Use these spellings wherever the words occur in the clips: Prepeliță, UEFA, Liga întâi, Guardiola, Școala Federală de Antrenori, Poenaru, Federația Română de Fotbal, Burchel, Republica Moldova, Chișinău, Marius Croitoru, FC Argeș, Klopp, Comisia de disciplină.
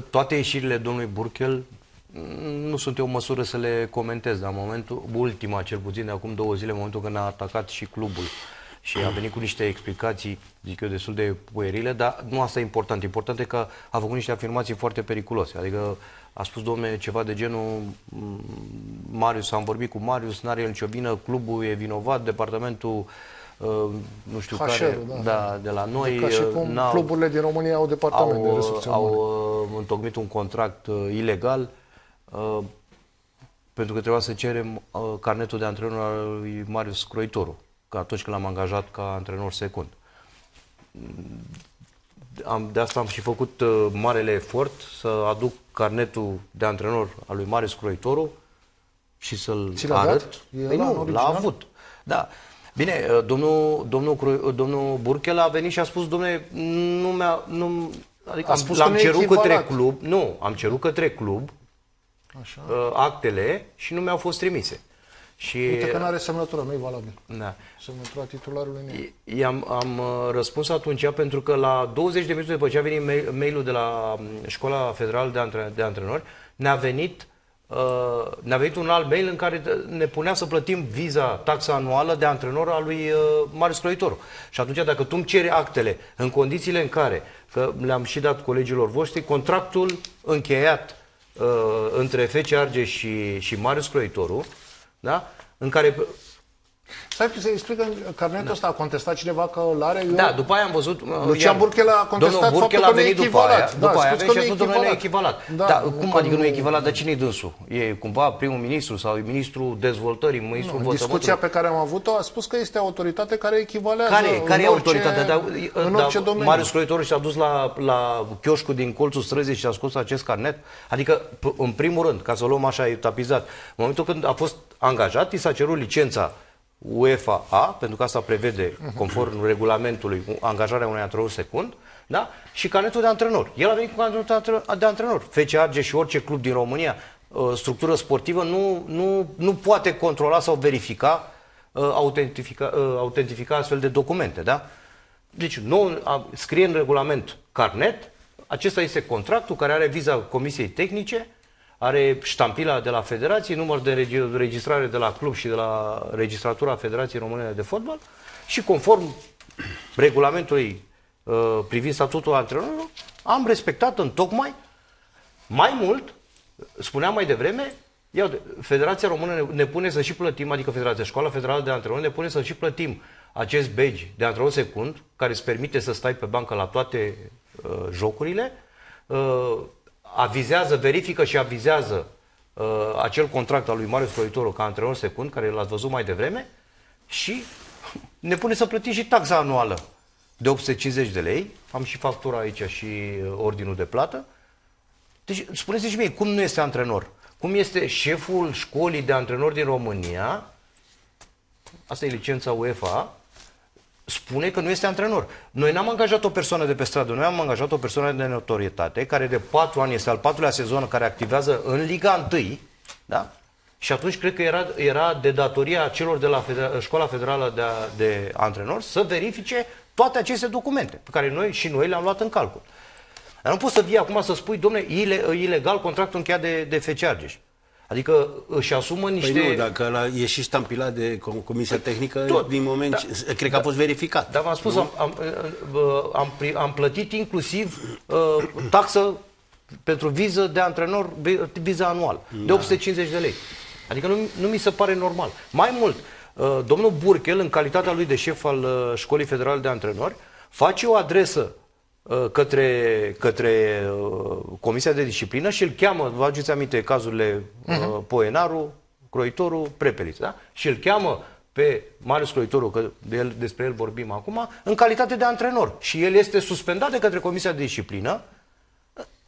Toate ieșirile domnului Burchel nu sunt eu în măsură să le comentez, dar în momentul, ultima cel puțin, de acum 2 zile, în momentul când a atacat și clubul și a venit cu niște explicații, zic eu, destul de puerile, dar nu asta e important. Important e că a făcut niște afirmații foarte periculoase. Adică a spus, domne, ceva de genul Marius, am vorbit cu Marius, n-are el nicio vină, clubul e vinovat, departamentul nu știu care, da, de la noi. Ca și cum cluburile din România au departament de resurse umane. Au întocmit un contract ilegal pentru că trebuia să cerem carnetul de antrenor al lui Marius Croitoru, că atunci când l-am angajat ca antrenor secund. De asta am și făcut marele efort să aduc carnetul de antrenor al lui Marius Croitoru și să-l arăt. L-a avut. Da. Bine, domnul Burchel a venit și a spus, domnule, adică l-am cerut către club, așa, actele și nu mi-au fost trimise. Și uite că nu are semnătură, nu e valabil. Da. Semnătura titularului nu. Am răspuns atunci pentru că la 20 de minute după ce a venit mail-ul de la Școala Federală de Antrenori, ne-a venit un alt mail în care ne punea să plătim viza, taxa anuală de antrenor al lui Marius Croitoru. Și atunci, dacă tu îmi ceri actele în condițiile în care, că le-am și dat colegilor voștri, contractul încheiat între FC Argeș și Marius Croitoru, da? În care... Stai să-i explic că carnetul ăsta a contestat cineva că îl are. Da, după aia am văzut... Lucian Burchel a contestat faptul că nu e echivalat. După aia a venit și a spus, domnule, nu e echivalat. Dar cum adică nu e echivalat? Dar cine e dânsul? E cumva primul ministru sau ministrul dezvoltării, ministrul învățământului? Discuția pe care am avut-o a spus că este autoritate care echivalează. Care e autoritatea? În orice domeniu. Marius Croitoru și-a dus la chioșcul din colțul străzii și a scos acest carnet? Adică, în primul rând, ca să o luăm așa etapizat, în momentul când a fost angajat, i s-a cerut licența UEFA A, pentru că asta prevede, conform regulamentului, angajarea unui antrenor secund, da? Și carnetul de antrenor. El a venit cu carnetul de antrenor. FC Argeș și orice club din România, structură sportivă, nu poate controla sau verifica, autentifica astfel de documente. Da? Deci, scrie în regulament carnet, acesta este contractul care are viza Comisiei Tehnice, are ștampila de la Federație, număr de registrare de la club și de la registratura Federației Române de Fotbal și conform regulamentului privind statutul antrenorului, am respectat în tocmai mai mult, spuneam mai devreme, Federația Română ne pune să și plătim, adică Școala Federală de Antrenori ne pune să și plătim acest badge de antrenor secund, care îți permite să stai pe bancă la toate jocurile, verifică și avizează acel contract al lui Marius Croitoru ca antrenor secund, care l-ați văzut mai devreme, și ne pune să plătim și taxa anuală de 850 de lei. Am și factura aici și ordinul de plată. Deci, spuneți-și mie, cum nu este antrenor? Cum este șeful școlii de antrenori din România? Asta e licența UEFA. Spune că nu este antrenor. Noi n-am angajat o persoană de pe stradă, noi am angajat o persoană de notorietate, care de 4 ani, este al 4-lea sezon, care activează în Liga 1, da? Și atunci cred că era de datoria celor de la Școala Federală de Antrenori să verifice toate aceste documente, pe care noi le-am luat în calcul. Dar nu poți să vii acum să spui, domne, ilegal contractul încheiat de FC Argeș. Adică își asumă niște... Păi nu, dacă e și ștampilat de Comisia Tehnică, tot, din moment, da, cred că a fost verificat. Dar v-am spus, am plătit inclusiv taxă pentru viză de antrenor, viză anual, da, de 850 de lei. Adică nu mi se pare normal. Mai mult, domnul Burchel, în calitatea lui de șef al Școlii Federale de Antrenori, face o adresă către Comisia de Disciplină și îl cheamă, vă aduceți aminte cazurile Poenaru, Croitoru, Prepeliță, da? Și îl cheamă pe Marius Croitoru, că despre el vorbim acum, în calitate de antrenor. Și el este suspendat de către Comisia de Disciplină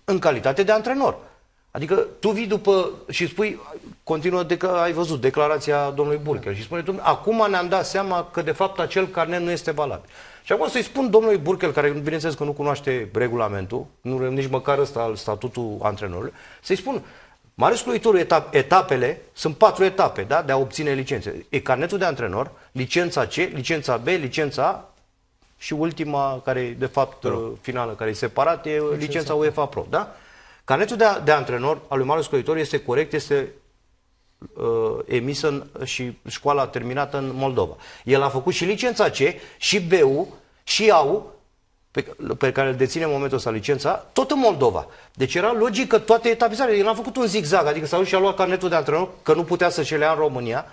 în calitate de antrenor. Adică tu vii după și spui, continuă, de că ai văzut declarația domnului Burchel și spune, acum ne-am dat seama că de fapt acel carnet nu este valabil. Și acum să-i spun domnului Burchel, care bineînțeles că nu cunoaște regulamentul, nici măcar ăsta al statutul antrenorului, să-i spun, Marius Croitoru, etapele, sunt 4 etape, da, de a obține licențe. E carnetul de antrenor, licența C, licența B, licența A și ultima, care de fapt finală, care e separată, e licența UEFA Pro, da? Carnetul de antrenor al lui Marius Croitoru este corect, este emisă și școala terminată în Moldova. El a făcut și licența C, și BU, și AU, pe care îl deține în momentul ăsta licența, tot în Moldova. Deci era logic că toate etapizarea, el a făcut un zigzag, adică s-a dus și a luat carnetul de antrenor, că nu putea să-și lea în România,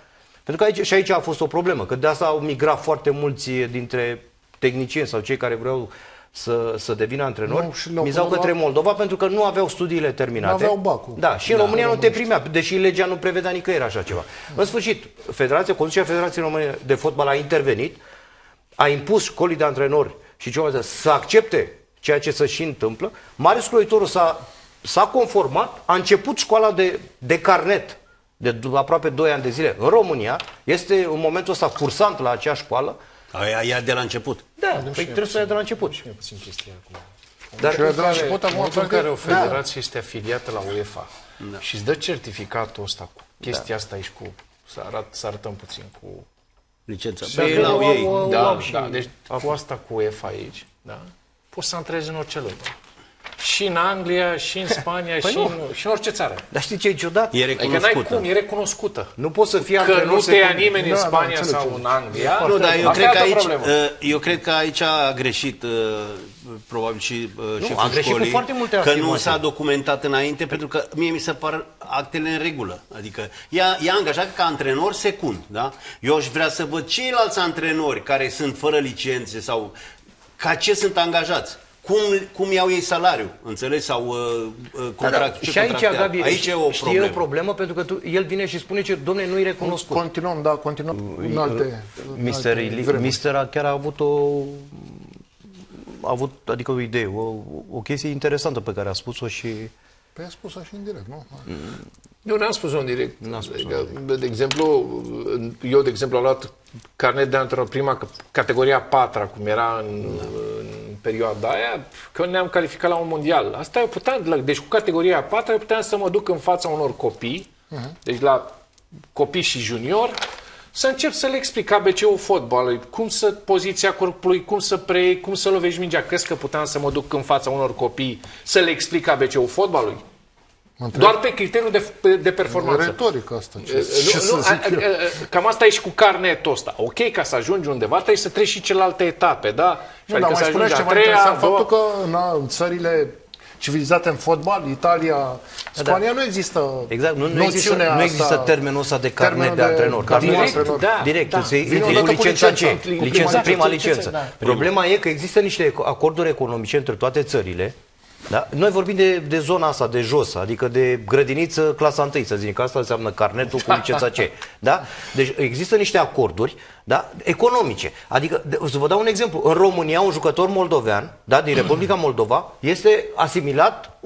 pentru că aici, și aici a fost o problemă, că de asta au migrat foarte mulți dintre tehnicieni sau cei care vreau să devină antrenori, mizau către Moldova pentru că nu aveau studiile terminate. Nu aveau bacul. Da, și în România nu te primea, deși legea nu prevedea nicăieri așa ceva. În sfârșit, Conducerea Federației Române de Fotbal a intervenit, a impus școlii de antrenori și ceva să accepte ceea ce se și întâmplă. Marius Croitoru s-a conformat, a început școala de carnet de aproape 2 ani de zile în România, este în momentul ăsta cursant la acea școală. Aia de la început. Da, păi trebuie să o ia de la început. Și mai puțin chestia acum. Dar de la început, momentul în care o federație este afiliată la UEFA și îți dă certificatul ăsta, cu chestia asta aici, să arătăm puțin cu licența. Păi la ei. Da, deci cu asta cu UEFA aici, poți să antrezi în orice lume. Și în Anglia, și în Spania, și în orice țară. Dar știi ce e ciudat? E recunoscută. Adică n-ai cum, e recunoscută. Nu poți să fii antrenor. Că nu te ia nimeni în Spania sau în Anglia. Nu, dar eu cred că aici a greșit probabil și șeful școlii, că nu s-a documentat înainte, pentru că mie mi se par actele în regulă. Adică e angajat ca antrenor secund, da? Eu aș vrea să văd ceilalți antrenori care sunt fără licențe sau ca ce sunt angajați. Cum iau ei salariul, înțelegi? Sau contract? Da. Și aici, Gabi, aici e o problemă. E o problemă pentru că el vine și spune ce, domne, nu-i recunoscut. Continuăm, da, continuăm în alte vremuri. Mister chiar a avut, adică o idee, o chestie interesantă pe care a spus-o și... Păi a spus-o și în direct, nu? Eu n-am spus-o în direct. De exemplu, eu am luat carnet de antrenor prima, categoria 4, cum era în perioada aia, că ne-am calificat la un mondial. Asta eu puteam, deci cu categoria 4 eu puteam să mă duc în fața unor copii, deci la copii și junior, să încep să le explic ABC-ul fotbalului, cum să poziția corpului, cum să preiei, cum să lovești mingea. Crezi că puteam să mă duc în fața unor copii să le explic ABC-ul fotbalului? Doar pe criteriul de performanță. Retorică asta. Cam asta e și cu carnetul ăsta. Ok, ca să ajungi undeva, trebuie să treci și celelalte etape, da? Nu, dar mai spuneți ceva interesant, faptul că în țările civilizate în fotbal, Italia, Spania, nu există noțiunea asta. Nu există termenul ăsta de carnet de antrenor. Direct, prima licență. Problema e că există niște acorduri economice între toate țările. Da? Noi vorbim de zona asta, de jos, adică de grădiniță clasa 1, să zic, că asta înseamnă carnetul cu licența C. Da? Deci există niște acorduri, da? Economice. Adică, să vă dau un exemplu, în România un jucător moldovean, da? Din Republica Moldova, este asimilat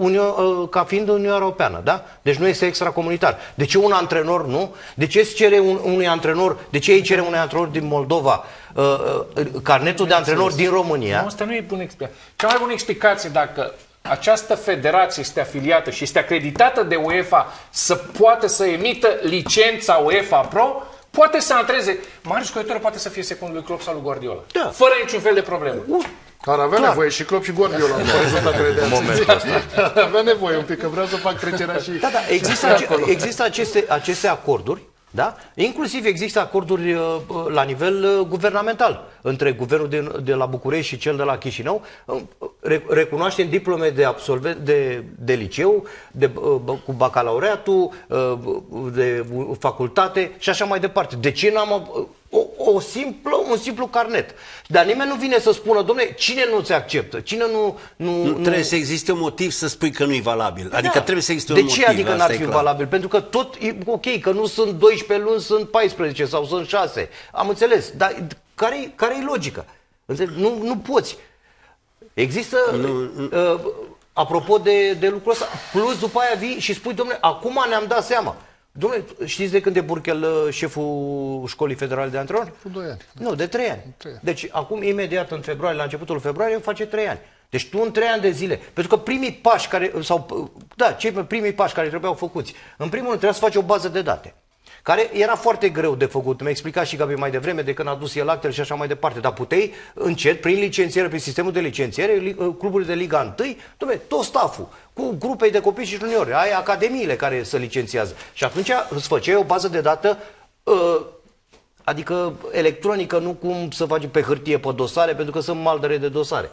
ca fiind Uniunea Europeană. Da? Deci nu este extracomunitar. De ce un antrenor nu? De ce îi cere unui antrenor din Moldova carnetul de antrenor din România? Asta nu e bună explicație. Cea mai bună explicație, dacă această federație este afiliată și este acreditată de UEFA să poată să emită licența UEFA Pro, poate să antreze. Marius Croitoru poate să fie secundul lui Klopp sau lui Guardiola. Da. Fără niciun fel de problemă. Ar avea nevoie și Klopp și Guardiola. Ar avea nevoie un pic, că vreau să fac trecerea și... Da, da, există aceste acorduri. Da? Inclusiv există acorduri la nivel guvernamental între guvernul de la București și cel de la Chișinău. Recunoaștem diplome de liceu, cu bacalaureatul, de facultate și așa mai departe. De ce n-am un simplu carnet? Dar nimeni nu vine să spună, dom'le, cine nu ți acceptă? Cine nu trebuie să existe un motiv să spui că nu e valabil. Adică trebuie să existe un motiv. De ce adică n-ar fi valabil? Pentru că tot e ok, că nu sunt 12 luni, sunt 14 sau sunt 6. Am înțeles. Dar care-i logica? Nu poți. Există... Apropo de lucrul ăsta, plus după aia vii și spui, dom'le, acum ne-am dat seama. Dom'le, știți de când e Burchel șeful Școlii Federale de Antrenori? Cu 2 ani. Nu, de 3 ani. Deci acum, imediat, în februarie, la începutul februarie, îmi face 3 ani. Deci tu în 3 ani de zile, pentru că primii pași care trebuiau făcuți, în primul rând trebuia să faci o bază de date. care era foarte greu de făcut. Mi-a explicat și Gabi mai devreme de când a dus el actele și așa mai departe. Dar puteai încet, prin licențiere, prin sistemul de licențiere, cluburile de Liga 1, tot staful, cu grupe de copii și juniori, ai academiile care se licențiază. Și atunci îți făceai o bază de dată, adică electronică, nu cum să faci pe hârtie, pe dosare, pentru că sunt maldăre de dosare.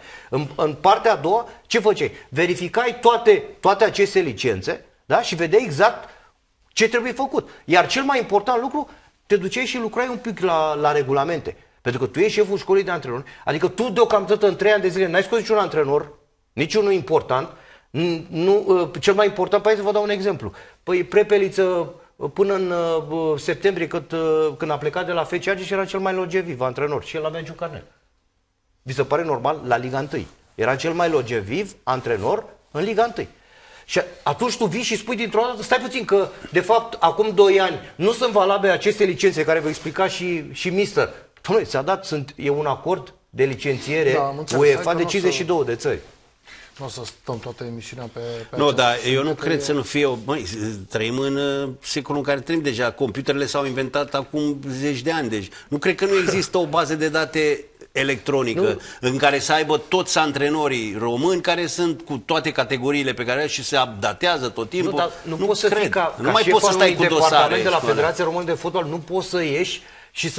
În partea a doua, ce făceai? Verificai toate aceste licențe, da? Și vedeai exact ce trebuie făcut. Iar cel mai important lucru, te duceai și lucrai un pic la regulamente. Pentru că tu ești șeful școlii de antrenori, adică tu deocamdată în 3 ani de zile n-ai scos niciun antrenor, niciunul important. Nu, cel mai important, hai să vă dau un exemplu. Păi Prepeliță, până în septembrie, când a plecat de la FC Argeș, era cel mai longeviv antrenor și el avea giucarnel. Vi se pare normal? La Liga 1. Era cel mai longeviv antrenor în Liga 1. Și atunci tu vii și spui dintr-o dată, stai puțin că, de fapt, acum 2 ani nu sunt valabile aceste licențe care vă explica și mister. Dom'le, ți-a dat, e un acord de licențiere, da, UEFA de 52 de țări. Nu o să stăm toată emisiunea pe nu, dar eu nu cred să nu fie o... Măi, trăim în secolul în care trăim deja. Computerele s-au inventat acum zeci de ani. Deci nu cred că nu există o bază de date electronică, nu, în care să aibă toți antrenorii români care sunt cu toate categoriile pe care și se updatează tot timpul. Nu mai poți să stai cu dosare. De la Federația Română de Fotbal nu poți să ieși și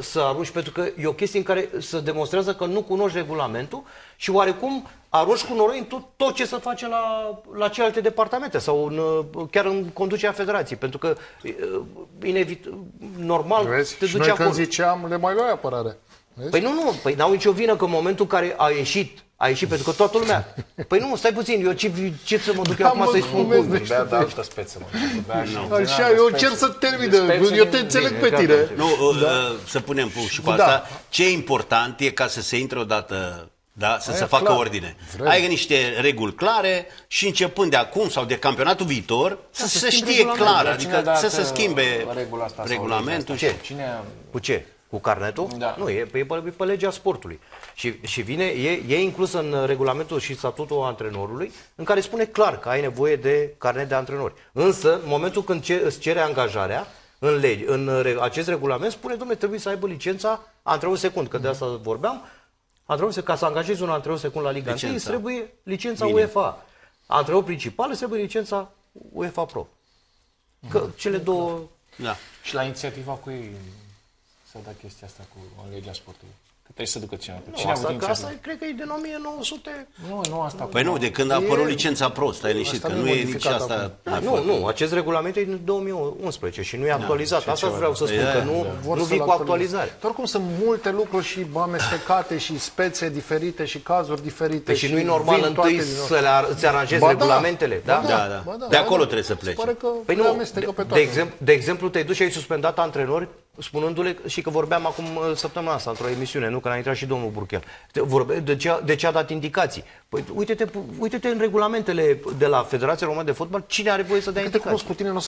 să arunci, pentru că e o chestie în care se demonstrează că nu cunoști regulamentul și oarecum arunci cu noroi în tot ce se face la celelalte departamente sau chiar în conducerea federației, pentru că normal te duci acolo. Când ziceam, le mai luai apărare. Păi nu, n-au nicio vină că în momentul în care a ieșit, pentru că toată lumea... Păi nu, stai puțin, eu ce să mă duc eu acum să-i spun cum? Bea de altă speță, mă. Așa, eu încerc să termin, eu te înțeleg pe tine. Nu, să punem punct și cu asta. Ce e important e ca să se intre odată, da, să se facă ordine. Ai niște reguli clare și începând de acum sau de campionatul viitor să se știe clar, adică să se schimbe regulamentul. Cu ce? Cu carnetul? Da. Nu, e pe legea sportului. Și vine, e inclus în regulamentul și statutul antrenorului, în care spune clar că ai nevoie de carnet de antrenori. Însă, în momentul când îți cere angajarea, în acest regulament spune, dom'le, trebuie să aibă licența antrenor secund, că de asta vorbeam. Ca să angajezi un antrenor secund la Liga 1, îți trebuie licența UEFA. Antrenor principal îți trebuie licența UEFA Pro. Că cele două... Da. Și la inițiativa cui... S-a dat chestia asta cu legea sportului. Că trebuie să ducă cineva. Asta cred că e din 1900. Nu asta. Păi nu, de când a apărut licența Pro, stai liniștit, că nu e nici asta. Nu, acest regulament e din 2011 și nu e actualizat. Asta vreau să spun, că nu vii cu actualizare. Oricum sunt multe lucruri și amestecate și spețe diferite și cazuri diferite. Și nu e normal întâi să-ți aranjezi regulamentele. De acolo trebuie să pleci. Păi nu, de exemplu, te-ai dus și ai suspendat antrenori spunându-le, și că vorbeam acum săptămâna asta într-o emisiune, nu, că a intrat și domnul Burchel. De ce a dat indicații? Păi, uite-te în regulamentele de la Federația Română de Fotbal, cine are voie să dea indicații.